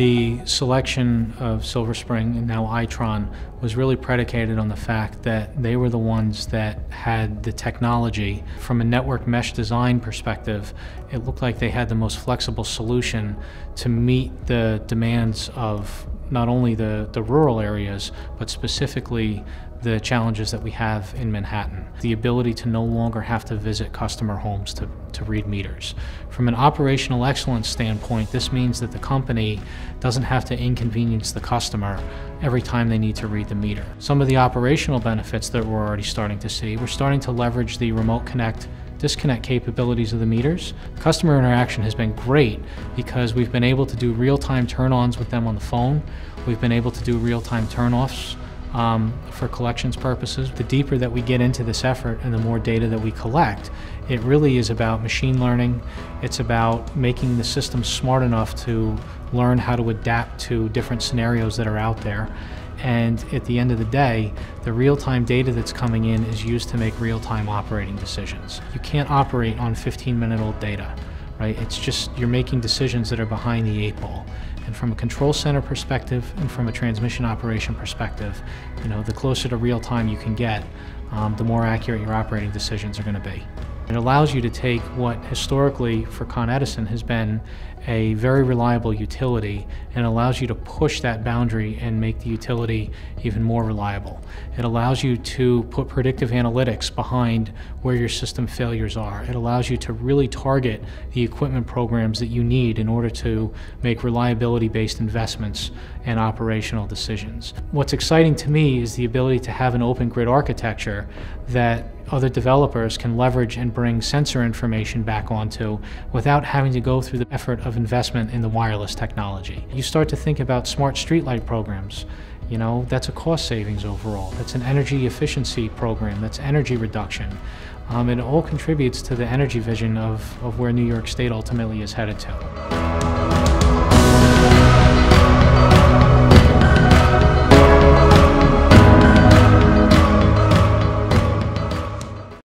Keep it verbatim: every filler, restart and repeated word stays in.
The selection of Silver Spring, and now Itron, was really predicated on the fact that they were the ones that had the technology. From a network mesh design perspective, it looked like they had the most flexible solution to meet the demands of not only the, the rural areas, but specifically the challenges that we have in Manhattan. The ability to no longer have to visit customer homes to, to read meters. From an operational excellence standpoint, this means that the company doesn't have to inconvenience the customer every time they need to read the meter. Some of the operational benefits that we're already starting to see, we're starting to leverage the remote connect disconnect capabilities of the meters. Customer interaction has been great because we've been able to do real-time turn-ons with them on the phone. We've been able to do real-time turn-offs um, for collections purposes. The deeper that we get into this effort and the more data that we collect, it really is about machine learning. It's about making the system smart enough to learn how to adapt to different scenarios that are out there. And at the end of the day, the real-time data that's coming in is used to make real-time operating decisions. You can't operate on fifteen-minute-old data, right? It's just you're making decisions that are behind the eight ball. And from a control center perspective and from a transmission operation perspective, you know, the closer to real-time you can get, um, the more accurate your operating decisions are going to be. It allows you to take what historically for Con Edison has been a very reliable utility and allows you to push that boundary and make the utility even more reliable. It allows you to put predictive analytics behind where your system failures are. It allows you to really target the equipment programs that you need in order to make reliability-based investments and operational decisions. What's exciting to me is the ability to have an open grid architecture that other developers can leverage and bring sensor information back onto without having to go through the effort of investment in the wireless technology. You start to think about smart streetlight programs. You know, that's a cost savings overall. That's an energy efficiency program. That's energy reduction. Um, it all contributes to the energy vision of, of where New York State ultimately is headed to.